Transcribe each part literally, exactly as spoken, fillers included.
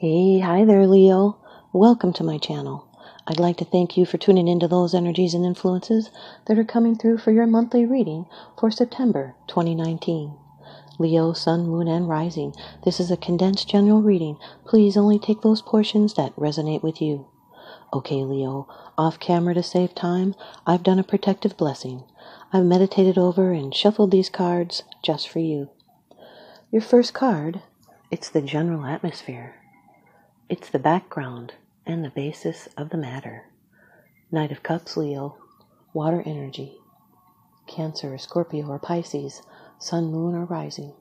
Hey, hi there, Leo. Welcome to my channel. I'd like to thank you for tuning into those energies and influences that are coming through for your monthly reading for September twenty nineteen. Leo, Sun, Moon, and Rising. This is a condensed general reading. Please only take those portions that resonate with you. Okay, Leo, off camera to save time, I've done a protective blessing. I've meditated over and shuffled these cards just for you. Your first card, it's the general atmosphere. It's the background and the basis of the matter. Knight of Cups, Leo, water energy, Cancer, Scorpio, or Pisces, Sun, Moon, or Rising.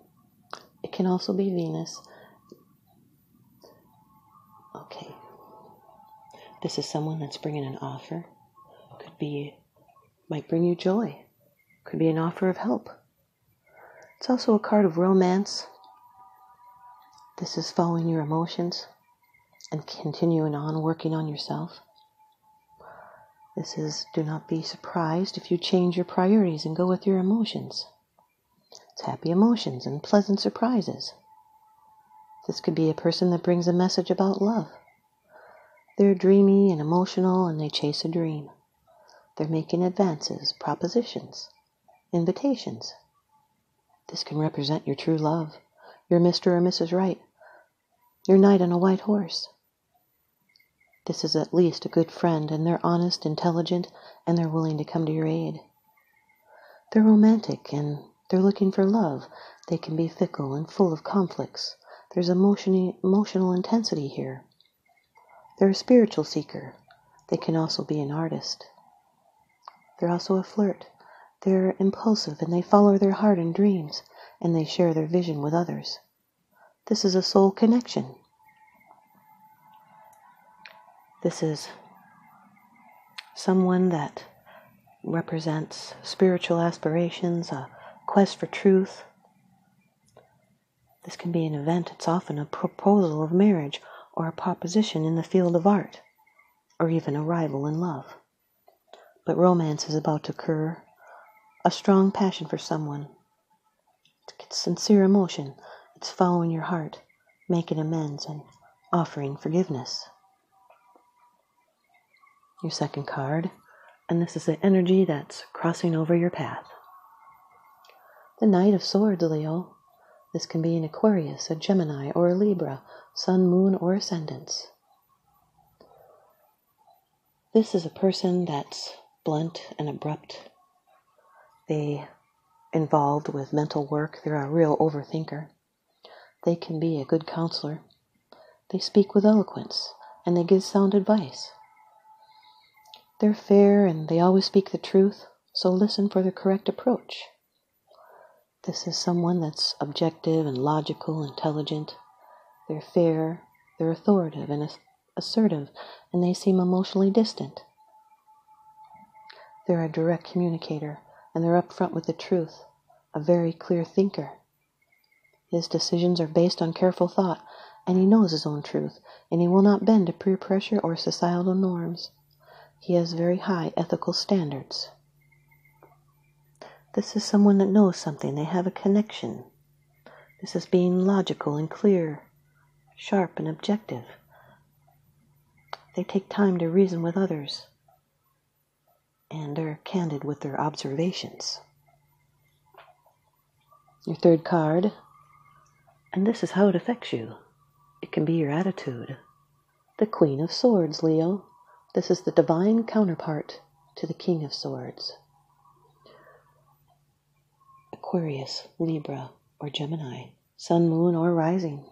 It can also be Venus. Okay. This is someone that's bringing an offer. Could be, might bring you joy. Could be an offer of help. It's also a card of romance. This is following your emotions and continuing on working on yourself. This is, do not be surprised if you change your priorities and go with your emotions. It's happy emotions and pleasant surprises. This could be a person that brings a message about love. They're dreamy and emotional and they chase a dream. They're making advances, propositions, invitations. This can represent your true love, your Mister or Missus Right, your knight on a white horse. This is at least a good friend, and they're honest, intelligent, and they're willing to come to your aid. They're romantic, and they're looking for love. They can be fickle and full of conflicts. There's emotion, emotional intensity here. They're a spiritual seeker. They can also be an artist. They're also a flirt. They're impulsive, and they follow their heart and dreams, and they share their vision with others. This is a soul connection. This is someone that represents spiritual aspirations, a quest for truth. This can be an event. It's often a proposal of marriage or a proposition in the field of art, or even a rival in love. But romance is about to occur. A strong passion for someone. It's sincere emotion. It's following your heart, making amends, and offering forgiveness. Your second card, and this is the energy that's crossing over your path. The Knight of Swords, Leo. This can be an Aquarius, a Gemini, or a Libra, Sun, Moon, or Ascendants. This is a person that's blunt and abrupt. They involved with mental work. They're a real overthinker. They can be a good counselor. They speak with eloquence, and they give sound advice. They're fair, and they always speak the truth, so listen for the correct approach. This is someone that's objective and logical, intelligent. They're fair, they're authoritative and assertive, and they seem emotionally distant. They're a direct communicator, and they're upfront with the truth, a very clear thinker. His decisions are based on careful thought, and he knows his own truth, and he will not bend to peer pressure or societal norms. He has very high ethical standards. This is someone that knows something. They have a connection. This is being logical and clear, sharp and objective. They take time to reason with others, and are candid with their observations. Your third card, and this is how it affects you. It can be your attitude. The Queen of Swords, Leo. This is the divine counterpart to the King of Swords. Aquarius, Libra, or Gemini, Sun, Moon, or Rising.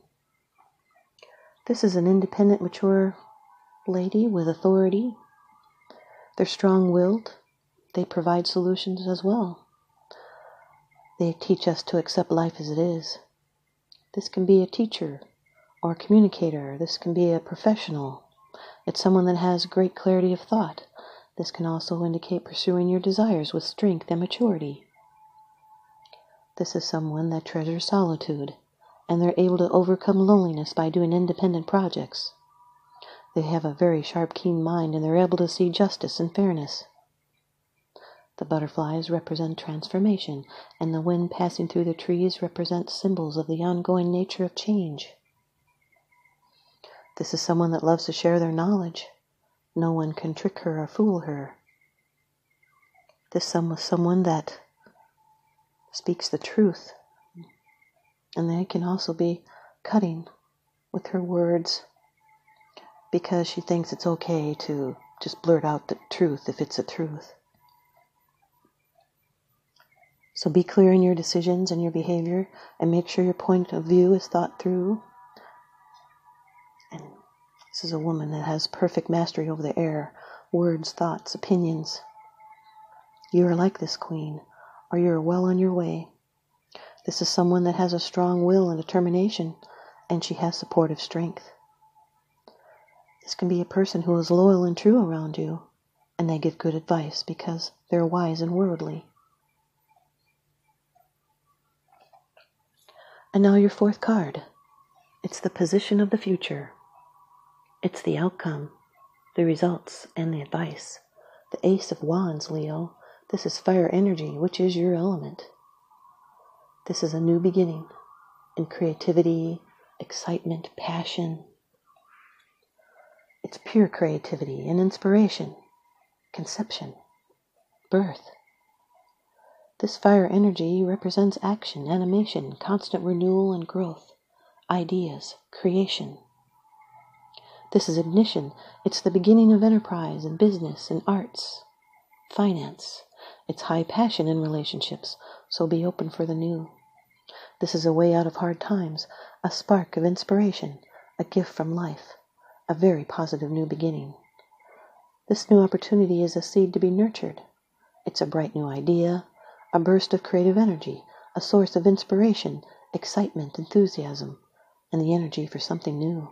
This is an independent, mature lady with authority. They're strong-willed. They provide solutions as well. They teach us to accept life as it is. This can be a teacher or a communicator. This can be a professional. It's someone that has great clarity of thought. This can also indicate pursuing your desires with strength and maturity. This is someone that treasures solitude, and they're able to overcome loneliness by doing independent projects. They have a very sharp, keen mind, and they're able to see justice and fairness. The butterflies represent transformation, and the wind passing through the trees represents symbols of the ongoing nature of change. This is someone that loves to share their knowledge. No one can trick her or fool her. This is someone that speaks the truth. And they can also be cutting with her words because she thinks it's okay to just blurt out the truth if it's a truth. So be clear in your decisions and your behavior, and make sure your point of view is thought through. And this is a woman that has perfect mastery over the air, words, thoughts, opinions. You are like this queen, or you are well on your way. This is someone that has a strong will and determination, and she has supportive strength. This can be a person who is loyal and true around you, and they give good advice because they're wise and worldly. And now your fourth card. It's the position of the future. It's the outcome, the results, and the advice. The Ace of Wands, Leo. This is fire energy, which is your element. This is a new beginning in creativity, excitement, passion. It's pure creativity and inspiration, conception, birth. This fire energy represents action, animation, constant renewal and growth, ideas, creation. This is ignition. It's the beginning of enterprise and business and arts, finance. It's high passion in relationships, so be open for the new. This is a way out of hard times, a spark of inspiration, a gift from life, a very positive new beginning. This new opportunity is a seed to be nurtured. It's a bright new idea, a burst of creative energy, a source of inspiration, excitement, enthusiasm, and the energy for something new.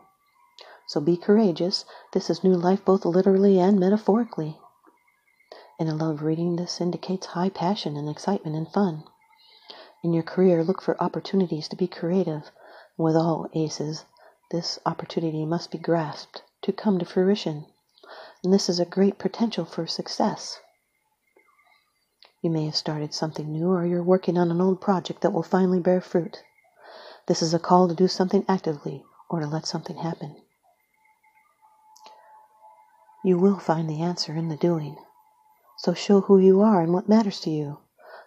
So be courageous. This is new life both literally and metaphorically. In a love reading, this indicates high passion and excitement and fun. In your career, look for opportunities to be creative. With all aces, this opportunity must be grasped to come to fruition. And this is a great potential for success. You may have started something new, or you're working on an old project that will finally bear fruit. This is a call to do something actively, or to let something happen. You will find the answer in the doing. So show who you are and what matters to you.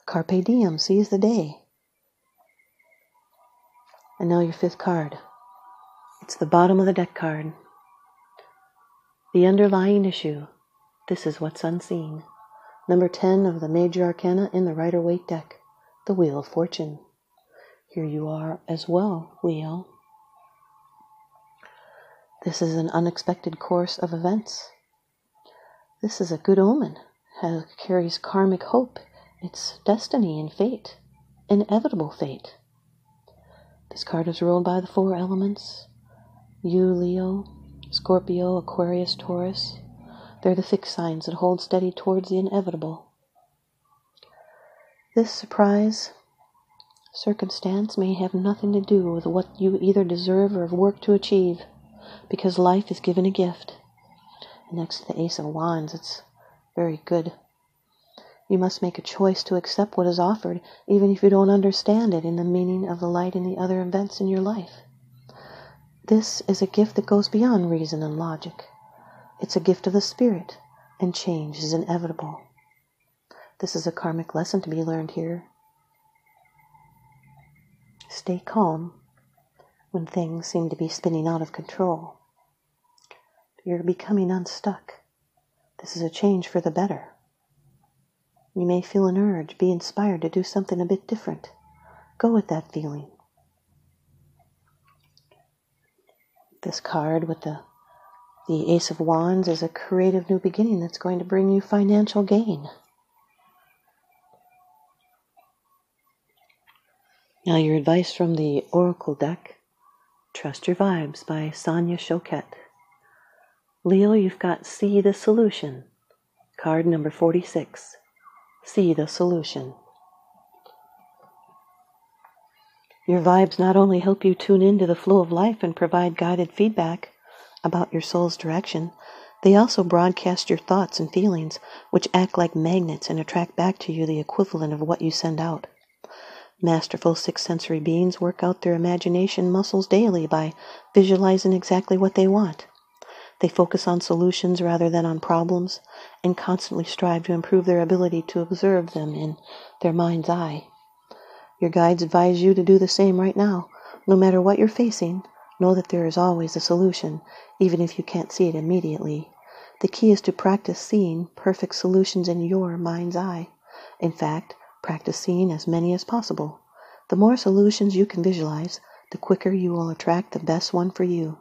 Carpe diem, seize the day. And now your fifth card. It's the bottom of the deck card. The underlying issue. This is what's unseen. Number ten of the major arcana in the Rider-Waite deck, the Wheel of Fortune. Here you are as well, Leo. This is an unexpected course of events. This is a good omen. It carries karmic hope. It's destiny and fate, inevitable fate. This card is ruled by the four elements. You, Leo, Scorpio, Aquarius, Taurus. They're the fixed signs that hold steady towards the inevitable. This surprise circumstance may have nothing to do with what you either deserve or have worked to achieve, because life is given a gift. Next to the Ace of Wands, it's very good. You must make a choice to accept what is offered, even if you don't understand it in the meaning of the light and the other events in your life. This is a gift that goes beyond reason and logic. It's a gift of the spirit, and change is inevitable. This is a karmic lesson to be learned here. Stay calm when things seem to be spinning out of control. You're becoming unstuck. This is a change for the better. You may feel an urge, be inspired to do something a bit different. Go with that feeling. This card with the The Ace of Wands is a creative new beginning that's going to bring you financial gain. Now your advice from the Oracle deck, Trust Your Vibes by Sonia Choquette. Leo, you've got See the Solution. Card number forty-six. See the Solution. Your vibes not only help you tune into the flow of life and provide guided feedback about your soul's direction, they also broadcast your thoughts and feelings, which act like magnets and attract back to you the equivalent of what you send out. Masterful sixth sensory beings work out their imagination muscles daily by visualizing exactly what they want. They focus on solutions rather than on problems and constantly strive to improve their ability to observe them in their mind's eye. Your guides advise you to do the same right now. No matter what you're facing, know that there is always a solution, even if you can't see it immediately. The key is to practice seeing perfect solutions in your mind's eye. In fact, practice seeing as many as possible. The more solutions you can visualize, the quicker you will attract the best one for you.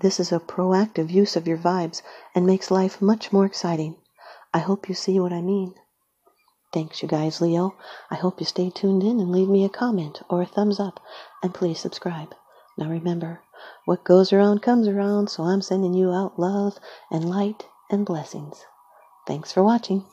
This is a proactive use of your vibes and makes life much more exciting. I hope you see what I mean. Thanks, you guys, Leo. I hope you stay tuned in and leave me a comment or a thumbs up, and please subscribe. Now remember, what goes around comes around, so I'm sending you out love and light and blessings. Thanks for watching.